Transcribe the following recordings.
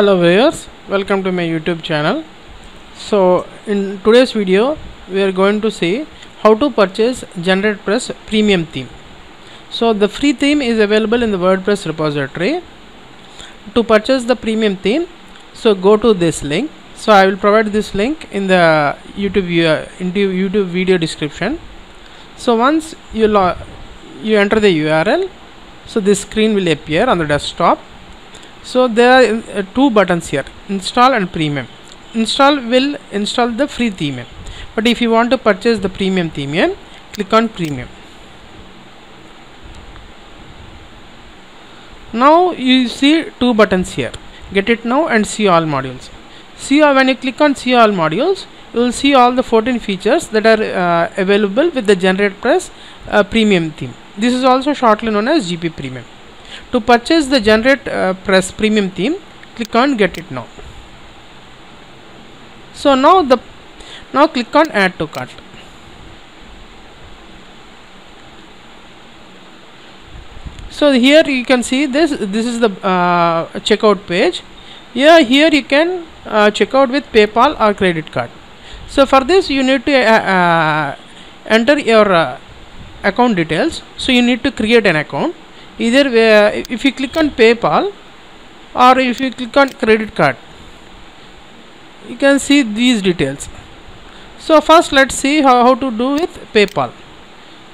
Hello viewers, welcome to my YouTube channel. So in today's video we are going to see how to purchase GeneratePress premium theme. So the free theme is available in the WordPress repository. To purchase the premium theme, so go to this link. So I will provide this link in the YouTube video description. So once you enter the URL, so this screen will appear on the desktop. So there are two buttons here, install and premium. Install will install the free theme, but if you want to purchase the premium theme, click on premium. Now you see two buttons here, get it now and see all modules. When you click on see all modules, you will see all the 14 features that are available with the GeneratePress premium theme. This is also shortly known as GP premium. To purchase the GeneratePress premium theme, click on get it now. So now click on add to cart. So here you can see this is the checkout page. Here you can check out with PayPal or credit card. So for this you need to enter your account details. So you need to create an account. Either way, if you click on PayPal or if you click on credit card, you can see these details. So first let's see how to do with PayPal.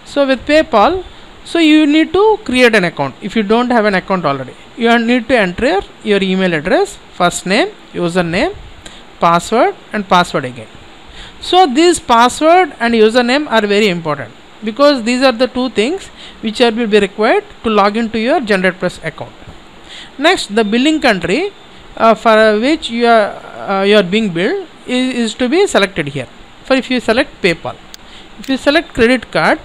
So with PayPal, so you need to create an account. If you don't have an account already, you need to enter your email address, first name, username, password and password again. So these password and username are very important, because these are the two things which will be required to log into your GeneratePress account. Next, the billing country for which you are being billed is to be selected here. For if you select PayPal, if you select credit card,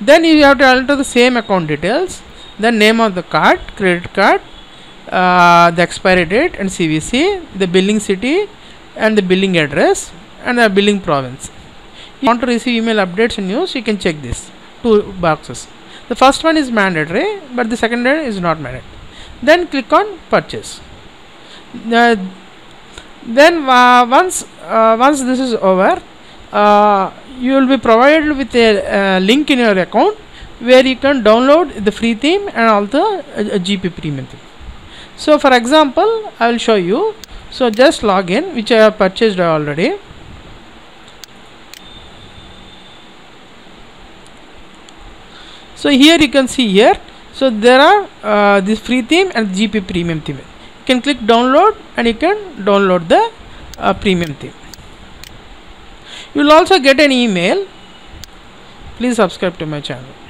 then you have to enter the same account details, the name of the card, credit card, the expiry date and CVC, the billing city and the billing address and the billing province. If you want to receive email updates and news, you can check these two boxes. The first one is mandatory, but the second one is not mandatory. Then click on purchase. Then once this is over, you will be provided with a link in your account where you can download the free theme and also a GP premium theme. So for example, I will show you. So just log in, which I have purchased already. So here you can see here, so there are this free theme and GP premium theme. You can click download and you can download the premium theme. You will also get an email. Please subscribe to my channel.